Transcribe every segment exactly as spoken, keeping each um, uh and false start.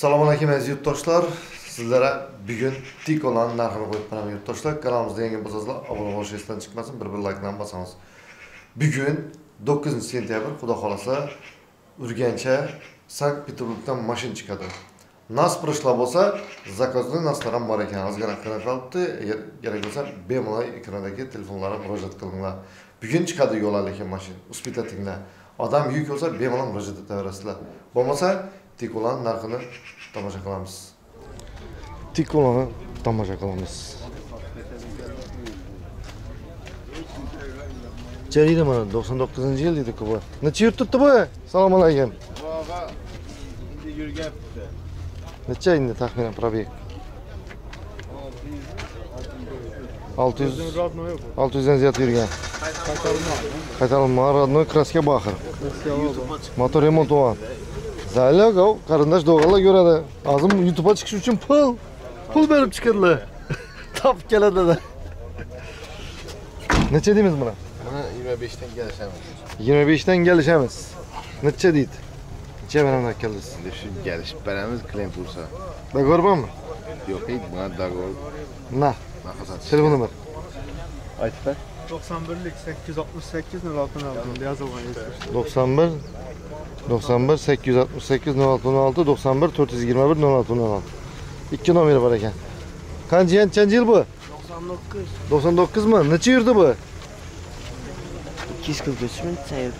Assalomualaikum aziz yurtdoshlar. Sizlere bugün Tico'nun narxini qo'yib beraman yurtdoshlar. Kanalımızda yangi bo'lsangizlar, abone bo'lishingiz chiqmasin, bir bir like'dan bosamiz. Bugün dokkizinchi sentyabr, xudo xolasa, Urganchga Sankt-Peterburgdan mashin chiqadi. Nas prishla bo'lsa, zakozli naslarim bor ekan. O'zgartirib qolibdi. Agar kerak bo'lsa, bemalol ekrandagi telefonlarga murojaat qilinglar. Bugun chiqadi yo'laliga mashin. Uspita tinglar. Adam yük olsa bemalol murojaat etaverasizlar. Bo'lmasa Tico'nun narxini tomosha qilamiz. Tico'ni tomosha qilamiz. Jarida mana dokson dokkizinchi yil dedi ku bu. Necha yil tutdi bu? Assalomu alaykum. Bog'a endi yurgapti. Necha endi taxminan probek? olti yuz. olti yuzdan ziyod yurgan. Qaytarilma, rodnoy kraska baxir. Motor remont o'lan. Zalogov qarindosh do'g'alar ko'radi. Azim YouTube'a chiqish uchun pul pul berib chiqirlar. Topib keladi-da. Necha deymiz buni? Mana yigirma beshdan kelishamiz. yigirma beshdan kelishamiz. Necha deydi? Necha bilan kelasiz? Deb kelishib beramiz, klient bo'lsa. Do'g'ri bormi? Yo'q, buna do'g'ri. Na. Telefon nomer. Aytib. dokson birlik sakkiz yuz oltmish sakkiz nol olti yozilgan edi. dokson bir sakkiz yuz oltmish sakkiz nol olti nol olti, dokson bir to'rt yuz yigirma bir nol olti nol olti. Ikki nomer bor ekan. Qancha qancha yil bu? dokson dokkiz. dokson dokkizmi? Necha yurdi bu? ikki yuz qirq uch ming sayr.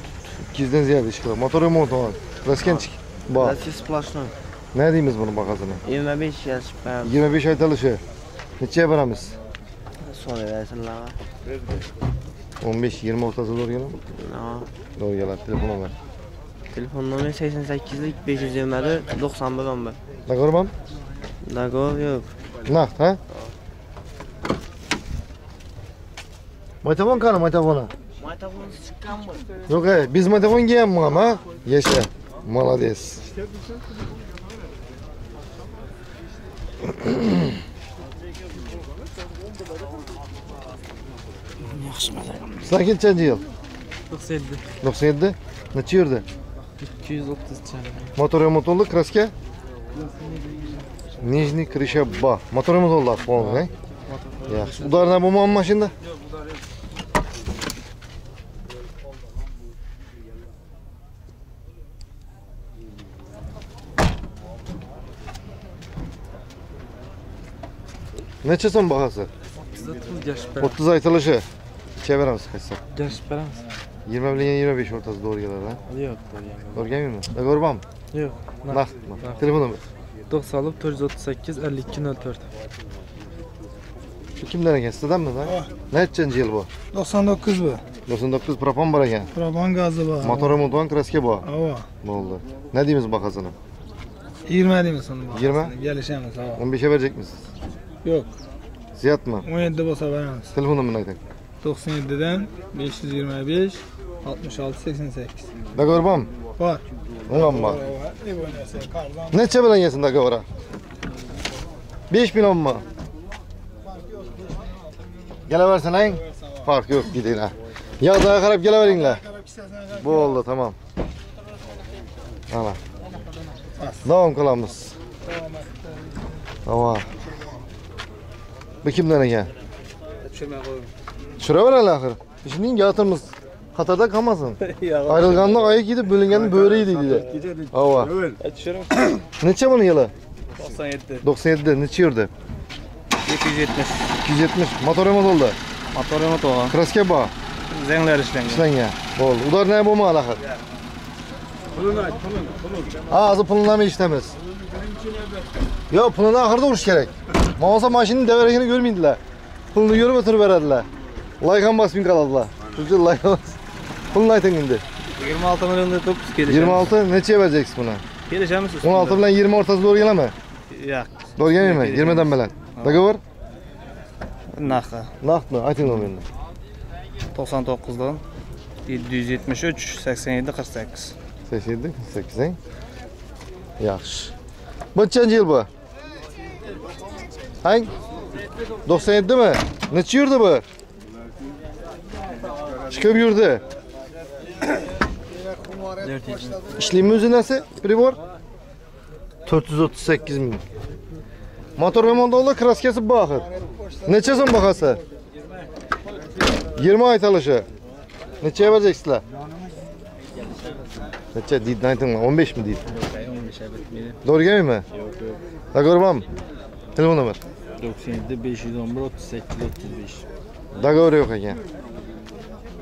ikki yuzdan ziyod ish qiladi. Motor remonti bor. Raskanchik bor. Raskas splashdan. Ne deymiz buni bagasini? yigirma besh yashib ham. yigirma besh aytilishi. Necha beramiz? So'rayasizlar. o'n besh yigirma o'rtasida o'rganib. Doğru gelen telefon nomer. Telefon nomer seksen sekizlik beş yüz yirmi doksan bir on bir. Dagor mu? Dagor yok. Naht ha? Maytavon kana maytavona. Maytavon çıkan mı? Yok he, biz maytavon giyen mi ama? Yaşa, malades. Sakin çanca yıl? dokson yetti. Neçi yurdu? ikki yuz o'ttiz. Motor remont oldu, kraska? Nijni krişe ba. Motor remont oldu akı oldu ne? Yaxşı. Udar ne bu mu amma şimdi? Yok, udar yok. Neçe son bahası? o'ttiz aytılışı. İçe veremez kaçsa? Gerçi veremez. yigirma bilan yigirma besh ortası doğru gelir ha? Yok doğru gelmiyor. Doğru gelmiyor mu? Doğru mu? Yok. Nakt mı? Telefon numara? dokson to'rt yuz o'ttiz sakkiz ellik ikki nol to'rt. Kimden eken? Sizden mi lan? Ne edeceksin yıl bu? dokson dokkiz bu. dokson dokkiz propan var eken? Propan gazı var. Motor remontu olan kraske bu? Ava. Ne oldu? Ne deyimiz bakasını? yigirma deyimiz onu bakasını. yigirma? Gelişemiz ava. on besh'e verecek misiniz? Yok. Ziyat mı? o'n yetti basa veremez. Telefon numara neyden? dokson yettiden besh yuz yigirma besh oltmish olti sakson sakkiz. Dagor bom? Var. Ulan bak. Neçe bilen gelsin Dagor'a? besh million mu? Geleversen lan. Fark yok gidin ha. Ya daha karab geleverin la. Bu oldu tamam. Ana. Devam kulağımız. Tamam. Bu kimden eken? Şuraya var hele ahir. Şimdi yatırımız Katar'da kalmasın. Ayrılgandan ayak gidip bölüngenin böğreydi dedi. Ava. Neçe bunun yılı? dokson yetti. dokson yettide neçe yurdu? ikki yuz yetmish. ikki yuz yetmish. Motor remont oldu. Motor remont oldu. Kraske bağı. Zengler işlengi. İşlengi. Oldu. Udar ne bu mu ahir? Pulunu ait. Pulunu. Ağzı pulunla mı işlemez? Ya puluna ahir de uğruş gerek. Mağazda maşinin deverekini görmeyindiler. Pulunu görüp ötürü verediler. Laykan basmayın kaladılar. Çocuğun laykan basmayın. Pulunu aytın indi. yigirma olti milyon da topuz gelişemiz. yigirma olti neçeye vereceksin buna? Gelişemiz. o'n olti bilan yigirma ortası doğru gelen mi? Yok. Doğru gelen mi? yigirmadan bilen. Dakika var? Nakı. Nakı mı? Aytın olmayın. dokson to'qqiz yetmish uch sakson yetti qirq sakkiz. sakson yetti qirq sakkiz. Yaxşı. Bu kaçıncı yıl bu? Hangi? dokson yetti mi? Neçe yurdu bu? Çıkıp yurdu. İşlemi özü nasıl? Privor? to'rt yuz o'ttiz sakkiz ming. Motor remontovda kraskasi baxir. Necha so'm bahasi? yigirma aytilishi. Necha berajaksizlar? Necha deydi aytinglar? o'n besh mi deydi? o'n besh bitmaydi. To'g'ri kelmaymi? Yo'q, yo'q. Dogovormi? Telefon nomer to'qson yetti besh yuz o'n bir o'ttiz sakkiz o'ttiz besh. Dogovor yo'q ekan.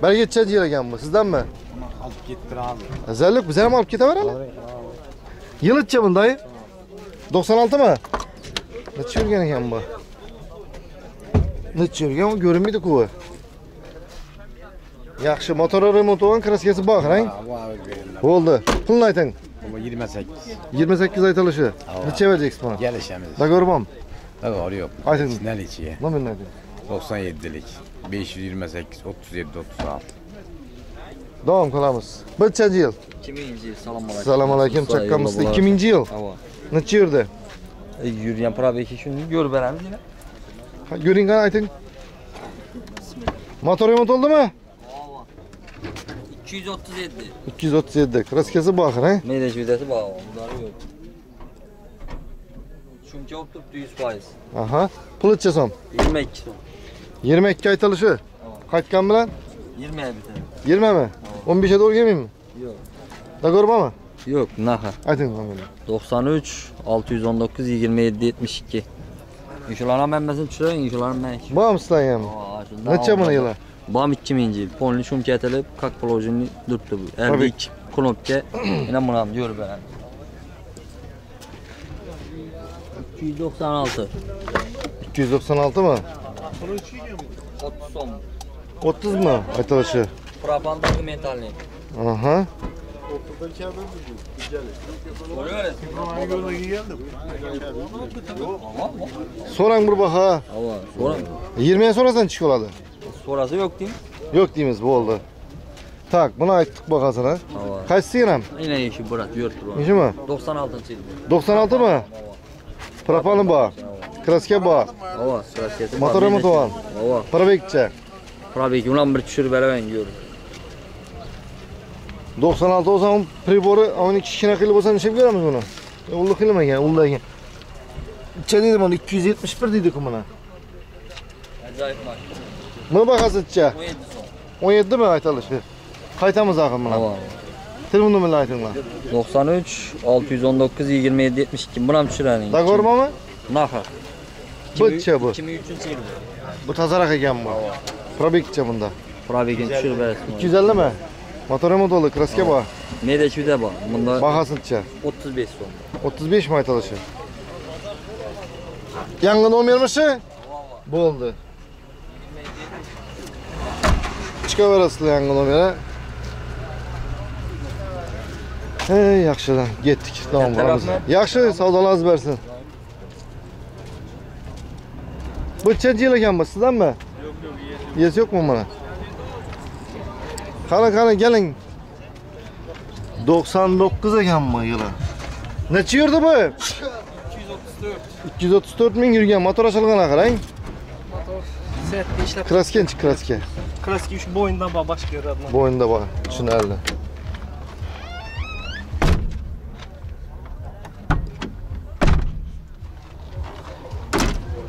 Bargacha yer ekanmi? Sizdanmi? Olib kettiramiz. Azalik biz ham olib ketaveramiz. Yilicha bunday? dokson olti mi? Necha yurgan ekan bu? Necha yurgan? U ko'rinmaydi-ku. Yaxshi, motor remont bo'lgan, kraskasi bor, rang? Bo'ldi. Pulni ayting. yigirma sakkiz. yigirma sakkiz aytilishi. Necha berasiz buni? Kelishamiz. Dogovormi? Dogovor yo'q. Ayting. Nalichiga. Nomerni ayting. to'qson yettilik besh yuz yigirma sakkiz o'ttiz yetti o'ttiz olti. Davom qilamiz. Birinchi yil. ikki mingchi yil. Assalomu alaykum. Chaqqamizda ikki mingchi yil. Necha yurdi? Yurgan probeki shuni ko'rib beramiz yana. Ha, ko'ringani ayting. Motor remont bo'ldimi? ikki yuz o'ttiz yetti. ikki yuz o'ttiz yetti. Kraskasi bor, ha? Meda judasi bor, undari yo'q. Shuncha olib turibdi yuz foiz. Aha. Pulicha so'm? yigirma ikki so'm. yigirma ikki aytilishi. Qaytgan bilan yigirma bitadi. yigirmami? o'n beshga to'g'ri kelmaymi? Yo'q. Dogovormi? Yo'q, naxa. Ayting nomini. to'qson uch olti yuz o'n to'qqiz yigirma yetti yetmish ikki. Insholar ham hammasini tushiring, insholar men. Bo'msizlar ham. Necha ming yil? Bam ikki ming yil. Polni shumka atilib, kak plojini duribdi bu. ellik knopka. Mana buni ham ko'rib beramiz. ikki yuz to'qson olti. ikki yuz to'qson olti mi? o'ttiz so'm. o'ttiz mi? Aytilishi. Propan dokumentalni. Aha. o'ttiz dan kammi bu? Qo'yaverasiz. Propanni keldim. So'rang bir baha. Ava, so'rang. yigirma ga so'rasan chiqib oladi. So'rasi yo'q deymiz. Yo'q deymiz, bo'ldi. Tak, buni aytdik bahasini. Qaysi ham? Aynan yeshi bo'rat, yo'rt turadi. Nechimi? to'qson oltinchi yil. to'qson olti mi? Propan bor. Kraska bor. Ava, kraskasi. Motor ham to'g'ri. Ava. Probekcha. Probeki ulan bir tushirib beraman ko'rib. dokson olti o'zam pribori o'n ikki kichkina qilib bo'lsa nishib ko'ramiz buni. Ulli qilmagan, ullagan. Ichcha deydi mana ikki yuz yetmish bir deydi-ku mana. Ajoyib mashina. Buni bahasicha o'n yetti so'm. o'n yetti mi aytilishi? Qaytamiz axir mana. Telefon nomerini aytinglar. to'qson uch olti yuz o'n to'qqiz yigirma yetti yetmish ikki. Buni ham tushiraring. Dogovormi? Naxa. Bitta bu. ikki ming uchinchi yil. Bu tozaraq ekan bu. Probekcha bunda. Probekni tushirib berasiz. ikki yuz ellik mi? Motor remont bo'ldi, kraska bor. Meda juda bor. Bunda bahasicha o'ttiz besh so'm. o'ttiz besh mi aytilishi? Yangi nomermishi? Bo'ldi. Chiqib berasizlar yangi nomerni. Ey, yaxshidan ketdik. Davom qilamiz. Yaxshi savdolarni bersin. Bu qancha yil ekan bu, sizdanmi? Yes yo'qmi mana? Qara, qara, keling. dokson to'qqiz ekan bu yili. Necha yurdi bu? ikki yuz o'ttiz to'rt. ikki yuz o'ttiz to'rt ming yurgan. Motor ochilgan qarang. Motor setni ishlab. Kraskenchi kraska. Kraska uch bo'yindan bor, boshqa yerdan. Bo'yinda bor. Tushunarli.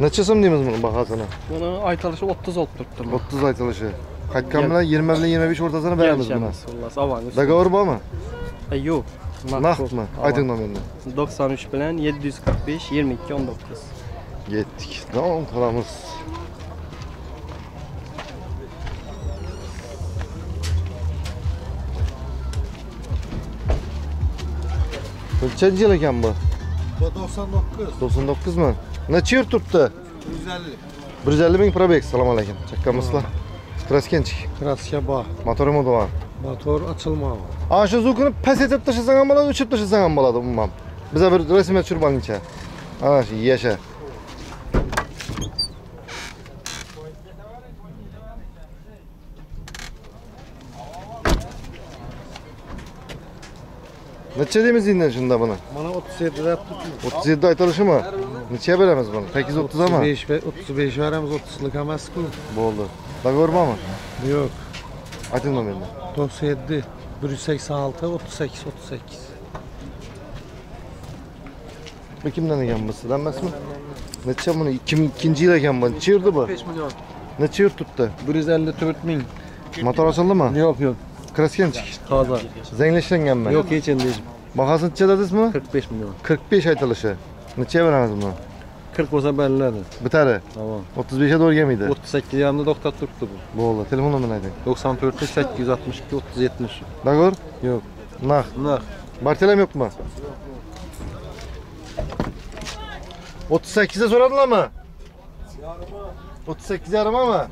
Necha so'm deymiz buni bahasini? Buni aytilishi o'ttiz olib turibdi. o'ttiz aytilishi. Qaytgan bilan yigirma bilan yigirma besh o'rtasini beramiz buni. Dogovor bormi? Yo'q. Naqdmi? Ayting nomerni. to'qson uch bilan yetti yuz qirq besh yigirma ikki o'n to'qqiz. Yetdik. Davom qilamiz. Qancha yil ekan bu? dokson to'qqiz. dokson to'qqiz mi? Necha yil turibdi? bir yuz ellik. bir yuz ellik ming probek. Assalomu alaykum. Chaqqamizlar. Kraskenchik. Kraska bor. Motori mo'dor. Motor ochilmadi. A shu zukni past etib tashlasan ham bo'ladi, uchib tashlasan ham bo'ladi umuman. Biza bir rasmga tushirib olingcha. Ana shu yasha. Necha deymiz endi shunda buni? Mana o'ttiz yetti deb turibdi. o'ttiz yetti aytilishimi? Necha beramiz buni? sakkiz yuz o'ttiz mi? o'ttiz besh beramiz, o'ttizlik emas-ku. Bo'ldi. Dogovormi? Yo'q. Ayting nomerni. to'qson yetti bir yuz sakson olti o'ttiz sakkiz o'ttiz sakkiz. Kimden yanması lan mesmo? Ne çam bunu kim ikinci ile yanman çırdı bu? beş milyon. Ne çır tuttu? bir yüz elli dört bin. Motor açıldı mı? Yok yok. Krasken çık. Hazır. Zengleşen yanma. Yok hiç endişem. Bakasın çadadız mı? kırk beş milyon. kırk beş aytalışı. Ne çevireniz bunu? kırk olsa belirledi. Biteri? Tamam. otuz beşe doğru gemiydi. otuz sekiz yanında doktor tuttu bu. Bu oldu. Telefonu mu neydi? doksan dört sekiz altmış iki otuz yetmiş. Dağır? Yok. Nah. Nah. Bartelem yok mu? otuz sekize soradılar mı? otuz sekiz yarıma mı?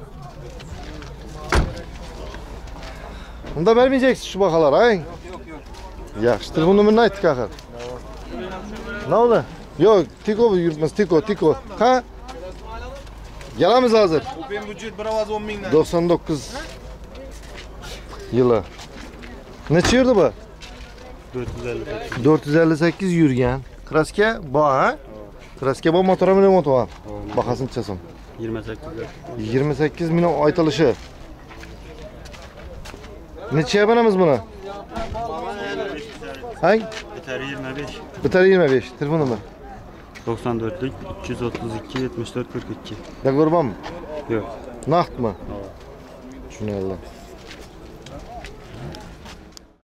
Bunu da vermeyeceksin şu bakalar ha? Yok yok yok. Ya şu telefon numarını ayttık akar. Ne oldu? Yok Tico yürütmez. Tico Tico. Ha? Yalamız hazır. doksan dokuz yılı. Ne çığırdı bu? dört yüz elli sekiz. dört yüz elli sekiz yürgen. Kraske bu ha? Kraske bu motora mı ne motor ha? Bakasın çasın. yirmi sekiz. yirmi sekiz milyon aytalışı. Ne çiğabanamız buna? Hangi? Bitari yirmi beş. Bitari yirmi beş. Telefon numara? doksan dörtlük üç yüz otuz iki yetmiş dört kırk iki. Dağırban mı? Yok. Naht mı? Evet. Şunu Allah.